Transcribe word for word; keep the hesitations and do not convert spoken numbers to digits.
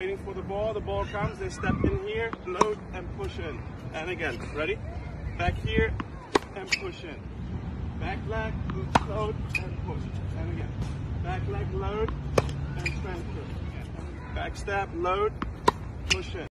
Waiting for the ball, the ball comes, they step in here, load and push in. And again, ready? Back here and push in. Back leg, load and push. And again. Back leg, load and transfer. Back step, load, push in.